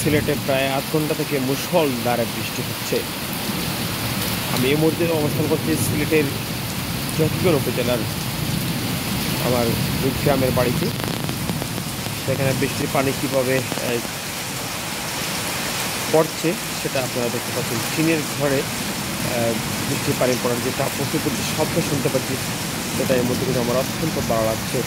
সিলেটে প্রায় 8 ঘন্টা থেকে মুষলধারে বৃষ্টি হচ্ছে। আমি এই মুহূর্তে অবস্থান করছি সিলেটের চট্টগ্রাম উপজেলার আমার গ্রামের বাড়িতে। সেখানে বৃষ্টির পানি কীভাবে পড়ছে সেটা আপনারা দেখতে পাচ্ছেন। টিনের ঘরে বৃষ্টির পানি পড়ার যে তাপ শব্দ শুনতে পাচ্ছি সেটা এর মধ্যে কিন্তু আমার অত্যন্ত ভালো লাগছে।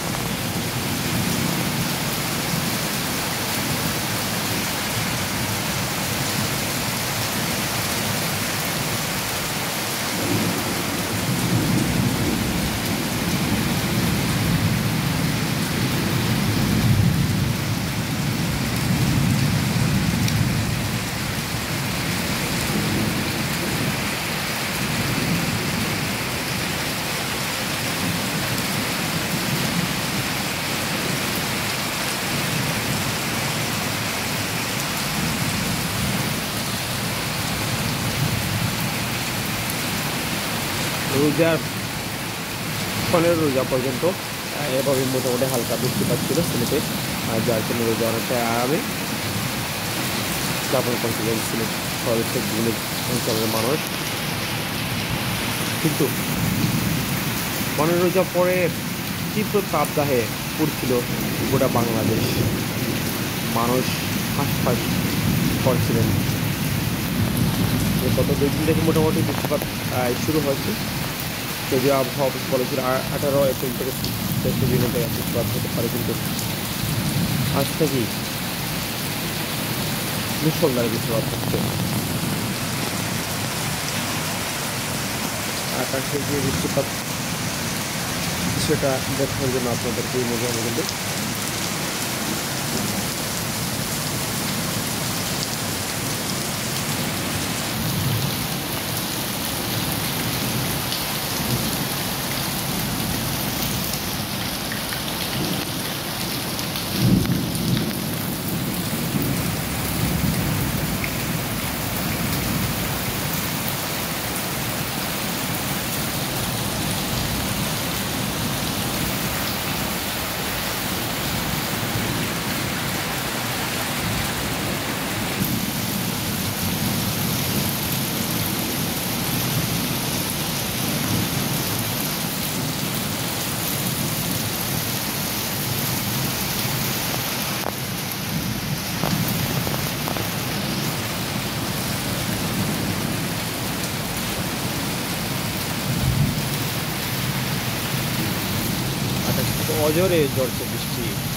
রোজা পর্যন্ত এভাবে মোটামুটি হালকা বৃষ্টি পাচ্ছিল সিলেটে, যার জন্য রোজা অনেকটা আরামে যাপন করছিলেন সিলেট শহরের সবগুলো অঞ্চলের মানুষ। কিন্তু পনের রোজা পরে তীব্র তাপদাহে পড়ছিল গোটা বাংলাদেশ, মানুষ হাঁসফাঁস করছিলেন। গত 2 দিন থেকে মোটামুটি বৃষ্টিপাত শুরু হয়েছে, যদিও আবহাওয়া অফিস বলেছিল 18 এপ্রিল থেকে 24 জুন থেকে বৃষ্টিপাত হতে পারে, কিন্তু আজ থেকেই মুষলধারে বৃষ্টিপাত হচ্ছে। আকাশে যে বৃষ্টিপাত সেটা দেখার জন্য আপনাদেরকে মজা হবে। কিন্তু অজরে ঝড়ছে বৃষ্টি।